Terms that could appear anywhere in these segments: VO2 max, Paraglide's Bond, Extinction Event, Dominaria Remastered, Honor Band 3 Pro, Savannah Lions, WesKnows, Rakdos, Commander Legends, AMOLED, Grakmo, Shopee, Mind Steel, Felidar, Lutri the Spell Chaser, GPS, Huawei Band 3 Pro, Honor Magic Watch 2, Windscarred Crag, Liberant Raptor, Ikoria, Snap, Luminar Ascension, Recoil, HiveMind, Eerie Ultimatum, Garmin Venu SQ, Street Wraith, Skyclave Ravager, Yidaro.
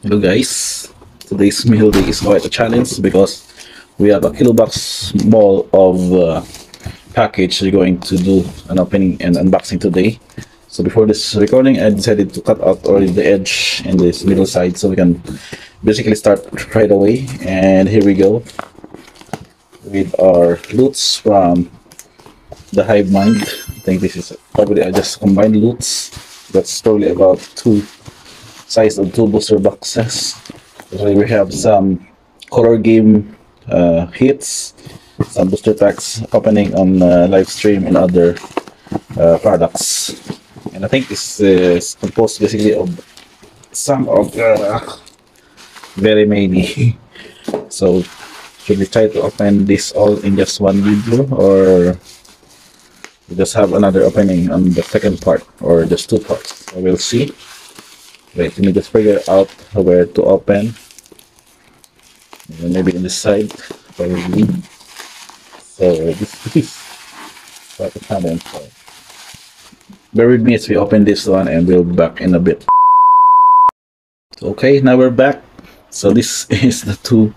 Hello guys, today's meal day is quite a challenge because we have a kilobox ball of package we're going to do an opening and unboxing today. So before this recording I decided to cut out already the edge and this middle side so we can basically start right away. And here we go with our loots from the HiveMind. I think this is probably I just combined loots. That's probably about two size of two booster boxes. So we have some color game hits, some booster packs opening on live stream and other products. And I think this is composed basically of some of very many. So should we try to open this all in just one video, or we just have another opening on the second part, or just two parts? So we'll see. Wait, let me just figure out where to open. Maybe in this side, probably. So this is what the problem is. Bear with me as we open this one, and we'll be back in a bit. Okay, now we're back. So this is the two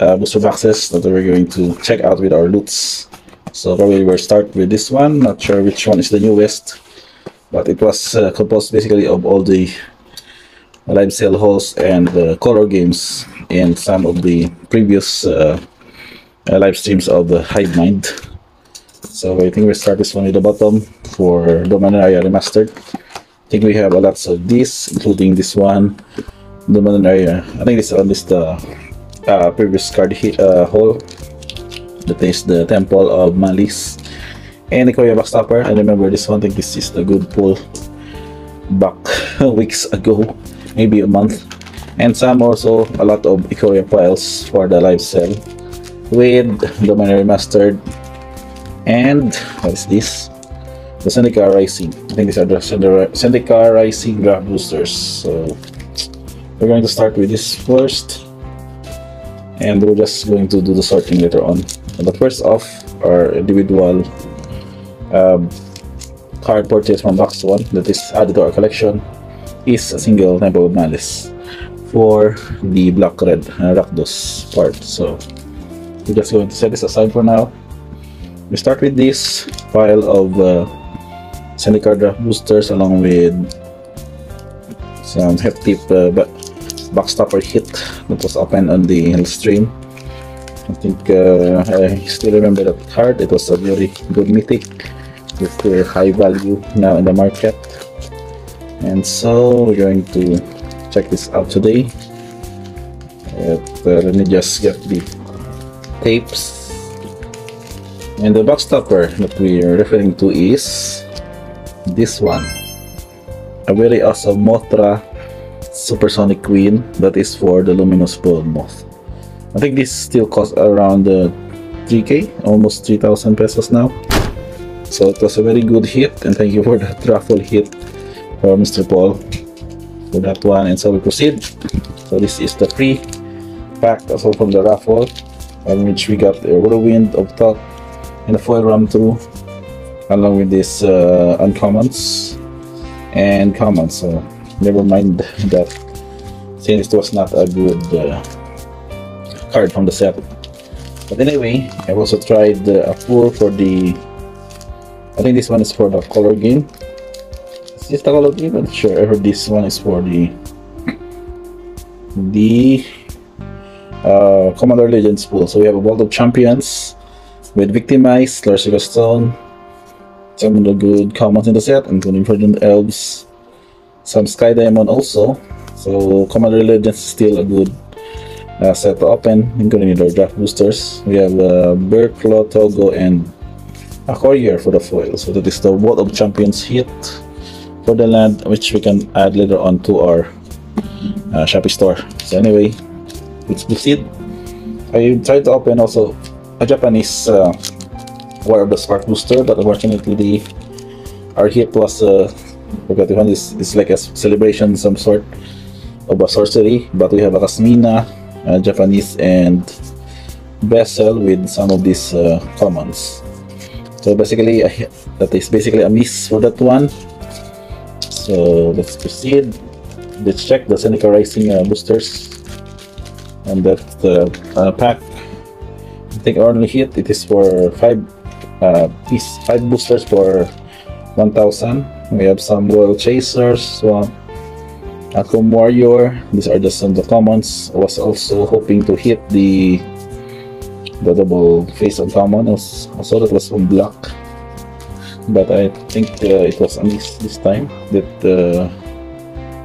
booster boxes that we're going to check out with our loots. So probably we'll start with this one. Not sure which one is the newest, but it was composed basically of all the live sale holes and color games and some of the previous live streams of the HiveMind. So I think we start this one with the bottom for Dominaria Remastered. I think we have a lot of these, including this one, Dominaria. I think this one is the previous card hit hole. That is the Temple of Malice. And Ikoria Backstopper. I remember this one. I think this is the good pull back weeks ago, maybe a month. And some also a lot of Ikoria piles for the live sale with Dominaria Remastered. And what is this? The Zendikar Rising. I think these are the Zendikar Rising draft boosters. So we're going to start with this first, and we're just going to do the sorting later on. But first off, our individual card purchase from box 1 that is added to our collection is a single Temple of Malice for the black red Rakdos part. So we're just going to set this aside for now. We start with this pile of Zendikar draft boosters along with some hefty backstopper hit that was opened on the stream. I think I still remember that card. It was a very good mythic with a high value now in the market, and so we're going to check this out today. Let me just get the tapes, and the box topper that we are referring to is this one, a very awesome Mothra Supersonic Queen that is for the Luminous Pool Moth. I think this still costs around 3k, almost 3,000 pesos now. So it was a very good hit, and thank you for that raffle hit for Mr. Paul for that one. And so we proceed. So this is the free pack also from the raffle, on which we got a Whirlwind of Thought and a foil run through, along with this uncommons and commons. So never mind that, since it was not a good card from the set. But anyway, I've also tried a pull for the, I think this one is for the color game. Is this the color game? I'm sure. I heard this one is for the Commander Legends pool. So we have a Vault of Champions with Victimize, Larsica Stone, some of the good commons in the set, including Verdant Elves, some Sky Diamond also. So Commander Legends is still a good set to open, including their draft boosters. We have Bearclaw, Togo, and Ikoria for the foil. So that is the War of Champions hit for the land, which we can add later on to our Shopee store. So anyway, let's proceed. I tried to open also a Japanese War of the Spark booster, but unfortunately our hit was it's like a celebration, some sort of a sorcery. But we have a Kasmina, Japanese, and Vessel with some of these commons. So basically that is basically a miss for that one. So let's proceed. let's check the Zendikar Rising boosters on that pack. I think only hit it is for 5 boosters for 1,000. We have some Royal Chasers, Akum Warrior. These are just some of the commons. I was also hoping to hit the double face uncommon. I saw that was on block, but I think it was a miss this time. That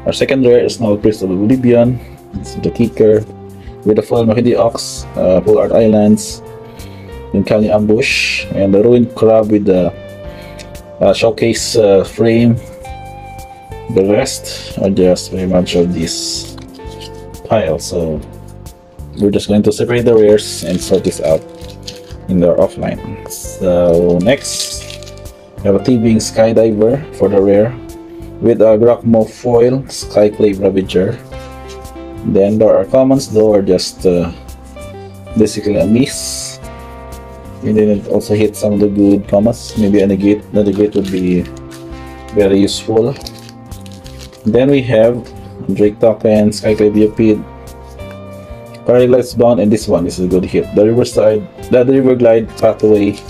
our second rare is now Crystal Oblivion. It's the Kicker with the full Mahidi Ox, Full Art Islands, Uncanny Ambush, and the Ruined Crab with the Showcase Frame. The rest are just very much of this pile, so we're just going to separate the rares and sort this out in our offline. So next, we have a Thieving Skydiver for the rare with a Grakmo foil Skyclave Ravager. Then there are commons, though are just basically a miss. And then it also hit some of the good commons. Maybe a negate. Another negate would be very useful. Then we have Drake Token, Skyclave Yopede, Paraglide's Bond, and this one is a good hit. The Riverside, the Riverside Pathway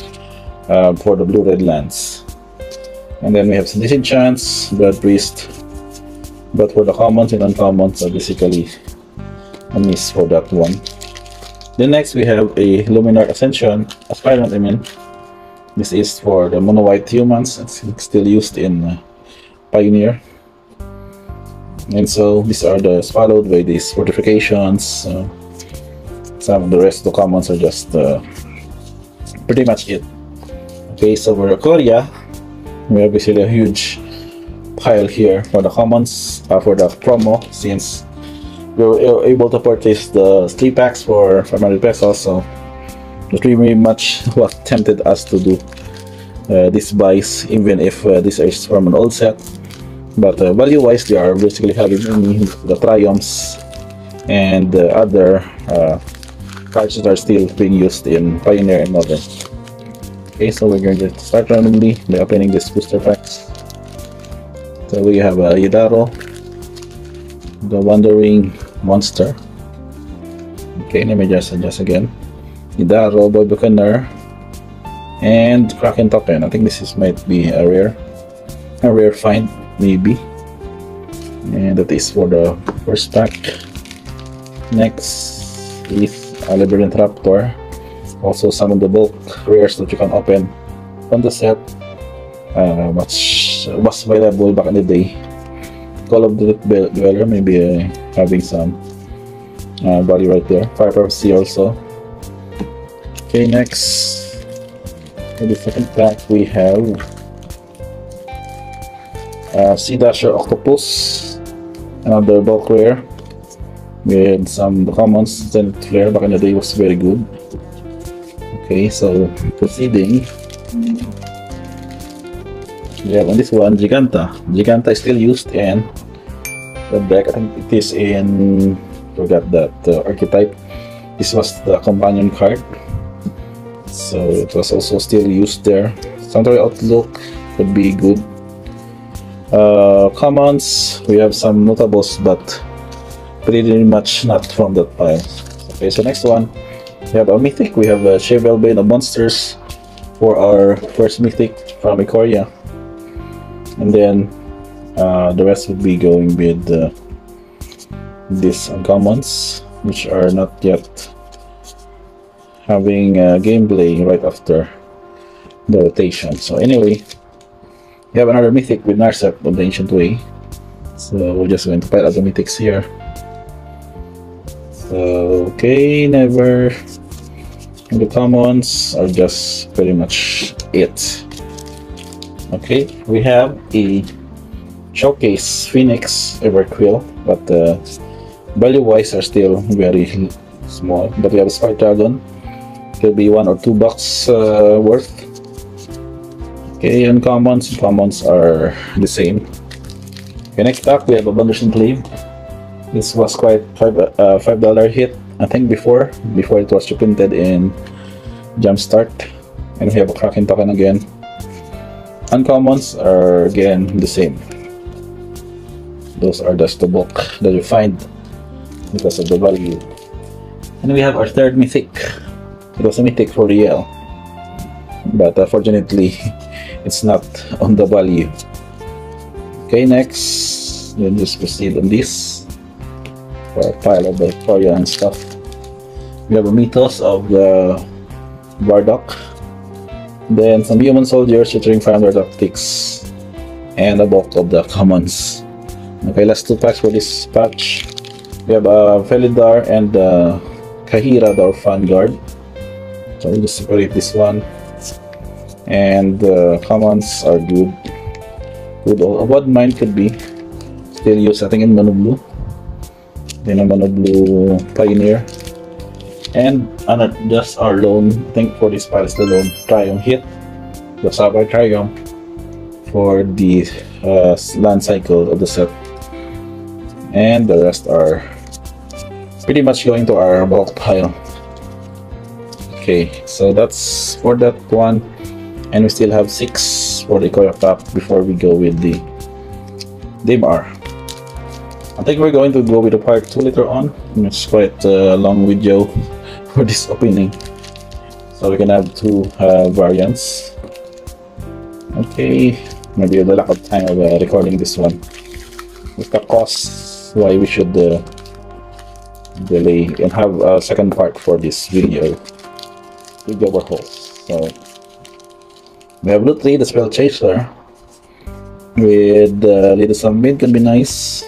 for the Blue-Red Lands. And then we have some Disenchants, Blood Priest. But for the commons and uncommons are basically a miss for that one. Then next we have a Luminar Ascension, Aspirant I mean. This is for the Mono-White Humans. It's still used in Pioneer. And so these are the followed by these fortifications. Some of the rest of the commons are just pretty much it. Okay, so for Ikoria, we have basically a huge pile here for the commons, for the promo, since we were able to purchase the 3 packs for 500 pesos. So that's really much what tempted us to do these buys, even if this is from an old set. But value-wise, they are basically having the Triumphs and the other cards that are still being used in Pioneer and Modern. Okay, so we're going to start randomly by opening these booster packs. So we have a Yidaro, the Wandering Monster. Okay, let me just adjust again. Yidaro, Boy Buccaneer, and Kraken Token. I think this is might be a rare find. Maybe, and that is for the first pack. Next is a Liberant Raptor, also some of the bulk rares that you can open on the set, which was available back in the day. Call of the Dweller, maybe having some body right there. Fire Prophecy also. Okay, next in the second pack we have Sea Dasher Octopus, another bulk rare with some commons. Scent Flare back in the day was very good. Okay, so proceeding, we have on this one Giganta. Giganta is still used in the deck. I think it is in, forgot that archetype. This was the companion card, so it was also still used there. Sanctuary Outlook would be good. Commons, we have some notables, but pretty much not from that pile. Okay, so next one, we have a mythic. We have a Shevel Bane of Monsters for our first mythic from Ikoria, and then the rest would be going with these uncommons, which are not yet having gameplay right after the rotation. So anyway, we have another mythic with Narcep of the Ancient Way. So we're just going to pile other mythics here. So, okay, never. And the commons are just pretty much it. Okay, we have a Showcase Phoenix Everquill, but value-wise are still very small. But we have a Spartagon. It will be $1 or $2 worth. Okay, uncommons and commons are the same. Okay, next up we have Abundant Claim. This was quite $5 hit, I think, before it was reprinted in Jumpstart. And we have a Kraken Token again. Uncommons are again the same. Those are the Stubok that you find because of the value. And we have our third mythic. It was a mythic for Riel, but unfortunately it's not on the value. Okay, next we'll just proceed on this for a pile of the Ikoria and stuff. We have a Mythos of the Bardock, then some human soldiers featuring 500 optics and a bulk of the commons. Okay, last two packs for this patch. We have a Felidar and Kahira, the Orphan Guard. So we'll just separate this one. And the commons are good. What mine could be. Still use, I think, in Mono Blue. Then a Mono Blue Pioneer. And just our lone thing for this part is the lone Triumph hit. The Sabar Triumph for the land cycle of the set. And the rest are pretty much going to our bulk pile. Okay, so that's for that one, and we still have 6 for the Ikoria pack before we go with the DMR. I think we're going to go with the part 2 later on. It's quite a long video for this opening, so we can have two variants. Okay, maybe the lack of time of recording this one is the cost why we should delay and have a second part for this video overhaul. So we have Lutri, the Spell Chaser, with Little Sunbeam can be nice.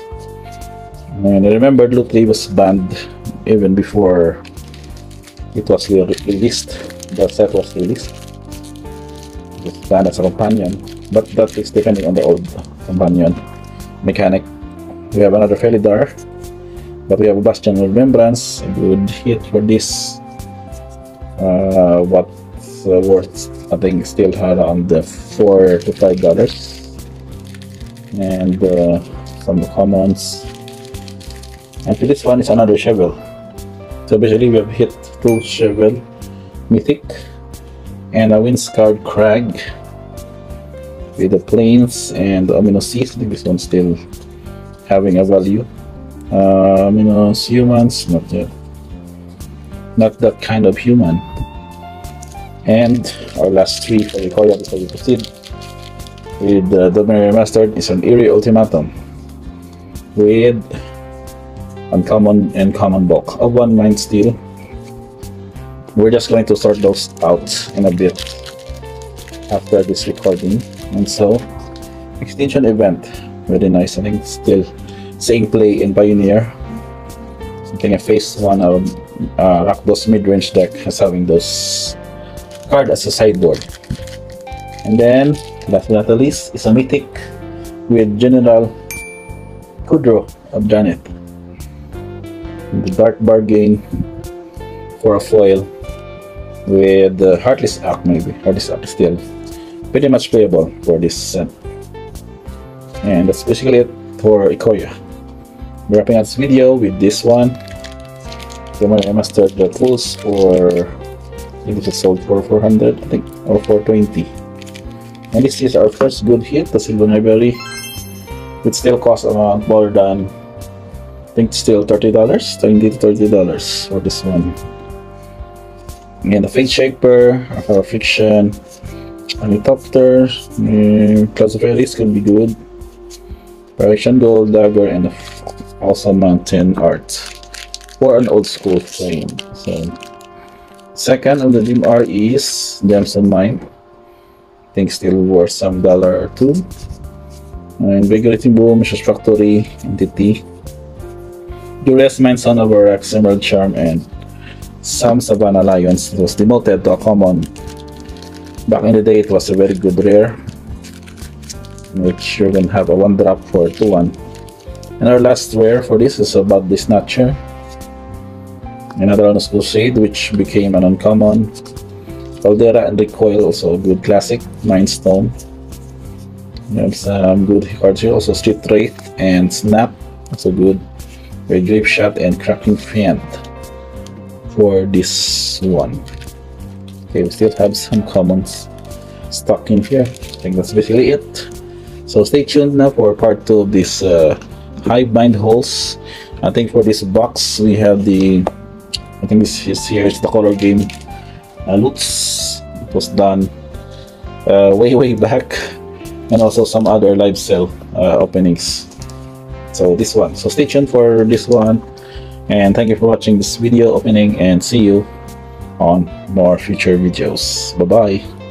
And I remember Lutri was banned even before it was released. The set was released. It's banned as a companion, but that is depending on the old companion mechanic. We have another Felidar, but we have a Bastion of Remembrance, a good hit for this. What's worth, I think, still had on the $4 to $5, and some commons. And for this one is another Shevel. So basically, we have hit 2 Shevel mythic and a Windscarred Crag with the Plains and the Aminosies. I think this one's still having a value. Aminos humans, not yet. Not that kind of human. And our last 3 for Ikoria before we proceed with the Dominaria Remastered is an Eerie Ultimatum with uncommon and common bulk of 1 mind steel. We're just going to sort those out in a bit after this recording. And so, Extinction Event, very nice. I think it's still same play in Pioneer. I think I faced one of Rakdos mid-range deck as having those card as a sideboard. And then last but not least is a mythic with General Kudro of Janet. The Dark Bargain for a foil with the Heartless Act, maybe. Heartless Act is still pretty much playable for this set. And that's basically it for Ikoria. We're wrapping up this video with this one. I mastered the tools for, I think it was sold for 400, I think, or 420. And this is our first good hit, the Silver Library, which still costs amount more than, I think, still $30, $20 to $30 for this one. And the Fate Shaper, our Friction, Helicopter, Classifieries can be good. Perfection Gold Dagger and the awesome Mountain Art for an old school frame. So, second of the DMR is Gems and Mine. I think still worth some dollar or two. And Vigorating Boom, Mishra's Factory, Entity, Duress Mine, Son of Arax, Emerald Charm, and some Savannah Lions. It was demoted to a common. Back in the day, it was a very good rare, which you're going to have a 1-drop for 2-1. And our last rare for this is about the Snatcher. Another Honest Crusade, which became an uncommon. Caldera and Recoil, also a good classic. Mind Stone. There's some good cards here. Also Street Wraith and Snap, also good. Red Grape Shot and Cracking Fiend for this one. Okay, we still have some commons stuck in here. I think that's basically it. So stay tuned now for part 2 of this HiveMind holes. I think for this box we have the, I think this is here, it's the color game loots. It was done way back, and also some other live cell openings. So this one, so stay tuned for this one, and thank you for watching this video opening, and see you on more future videos. Bye bye.